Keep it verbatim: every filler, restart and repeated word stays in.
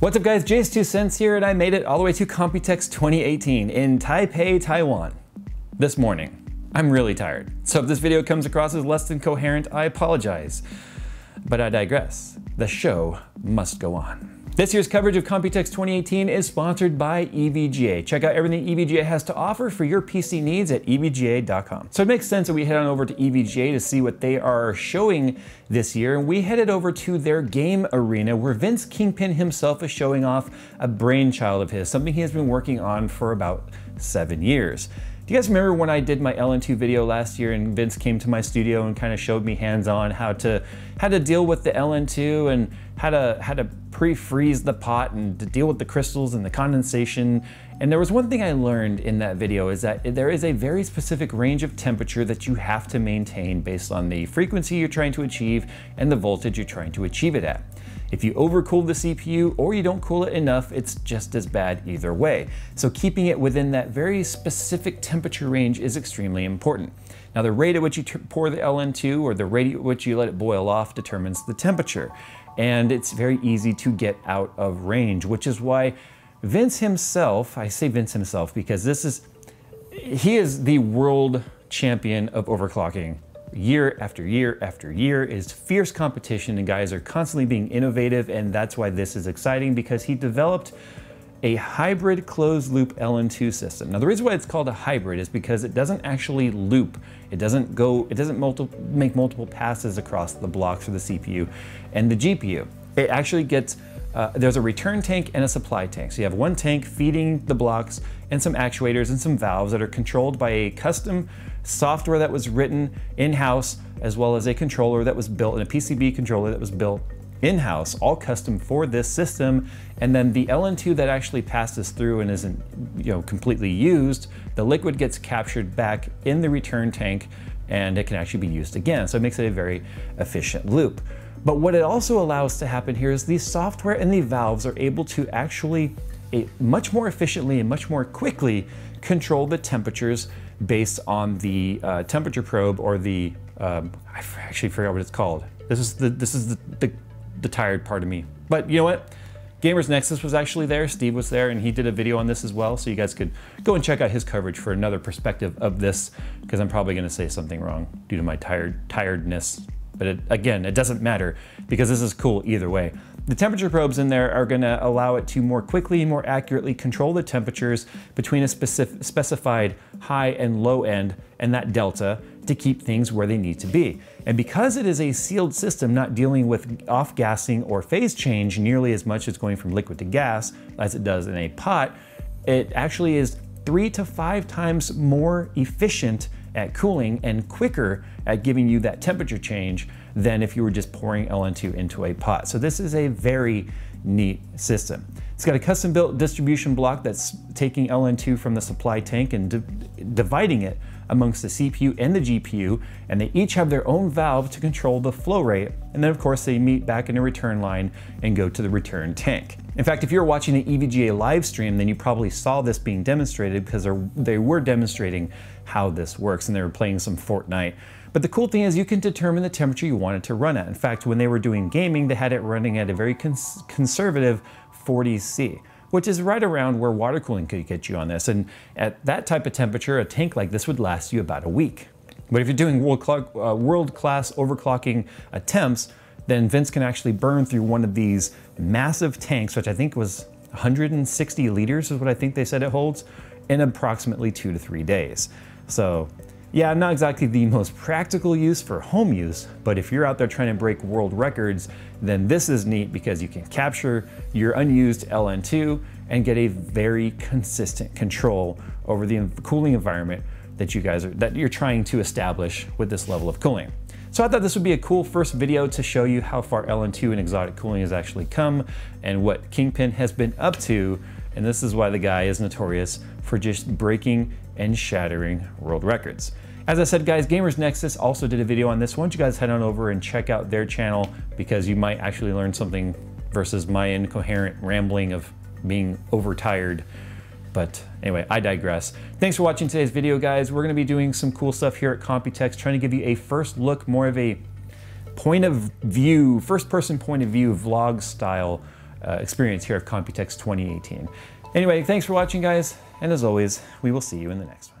What's up guys, Jay's Two Cents here, and I made it all the way to Computex twenty eighteen in Taipei, Taiwan this morning. I'm really tired, so if this video comes across as less than coherent, I apologize. But I digress. The show must go on. This year's coverage of Computex twenty eighteen is sponsored by E V G A. Check out everything E V G A has to offer for your P C needs at E V G A dot com. So it makes sense that we head on over to E V G A to see what they are showing this year. And we headed over to their game arena where Vince Kingpin himself is showing off a brainchild of his, something he has been working on for about seven years. Do you guys remember when I did my L N two video last year and Vince came to my studio and kind of showed me hands-on how to how to deal with the L N two and how to how to pre-freeze the pot and to deal with the crystals and the condensation? And there was one thing I learned in that video is that there is a very specific range of temperature that you have to maintain based on the frequency you're trying to achieve and the voltage you're trying to achieve it at. If you overcool the C P U or you don't cool it enough, it's just as bad either way. So keeping it within that very specific temperature range is extremely important. Now the rate at which you pour the L N two or the rate at which you let it boil off determines the temperature. And it's very easy to get out of range, which is why Vince himself, I say Vince himself because this is, he is the world champion of overclocking. Year after year after year is fierce competition, and guys are constantly being innovative, and that's why this is exciting, because he developed a hybrid closed loop L N two system. Now the reason why it's called a hybrid is because it doesn't actually loop. It doesn't go, it doesn't multi make multiple passes across the blocks for the C P U and the G P U. It actually gets, uh, there's a return tank and a supply tank. So you have one tank feeding the blocks and some actuators and some valves that are controlled by a custom software that was written in-house, as well as a controller that was built, and a P C B controller that was built in-house, all custom for this system. And then the L N two that actually passes through and isn't, you know, completely used, the liquid gets captured back in the return tank and it can actually be used again. So it makes it a very efficient loop. But what it also allows to happen here is the software and the valves are able to actually It much more efficiently and much more quickly control the temperatures based on the uh, temperature probe or the, um, I actually forgot what it's called. This is, the, this is the, the, the tired part of me. But you know what? Gamers Nexus was actually there, Steve was there, and he did a video on this as well, so you guys could go and check out his coverage for another perspective of this, because I'm probably gonna say something wrong due to my tired tiredness. But it, again, it doesn't matter because this is cool either way. The temperature probes in there are gonna allow it to more quickly and more accurately control the temperatures between a specific, specified high and low end and that delta to keep things where they need to be. And because it is a sealed system, not dealing with off-gassing or phase change nearly as much as going from liquid to gas as it does in a pot, it actually is three to five times more efficient at cooling and quicker at giving you that temperature change than if you were just pouring L N two into a pot. So this is a very neat system. It's got a custom built distribution block that's taking L N two from the supply tank and di- dividing it amongst the C P U and the G P U, and they each have their own valve to control the flow rate. And then of course they meet back in a return line and go to the return tank. In fact, if you're watching the E V G A live stream, then you probably saw this being demonstrated because they were demonstrating how this works and they were playing some Fortnite. But the cool thing is you can determine the temperature you want it to run at. In fact, when they were doing gaming, they had it running at a very cons conservative forty C. Which is right around where water cooling could get you on this. And at that type of temperature, a tank like this would last you about a week. But if you're doing world-class overclocking attempts, then Vince can actually burn through one of these massive tanks, which I think was one hundred sixty liters is what I think they said it holds, in approximately two to three days. So yeah, not exactly the most practical use for home use, but if you're out there trying to break world records, then this is neat because you can capture your unused L N two and get a very consistent control over the cooling environment that you guys are, that you're trying to establish with this level of cooling. So I thought this would be a cool first video to show you how far L N two and exotic cooling has actually come and what Kingpin has been up to. And this is why the guy is notorious for just breaking and shattering world records. As I said, guys, Gamers Nexus also did a video on this. Why don't you guys head on over and check out their channel, because you might actually learn something versus my incoherent rambling of being overtired. But anyway, I digress. Thanks for watching today's video, guys. We're gonna be doing some cool stuff here at Computex, trying to give you a first look, more of a point of view, first person point of view vlog style uh, experience here at Computex twenty eighteen. Anyway, thanks for watching, guys, and as always, we will see you in the next one.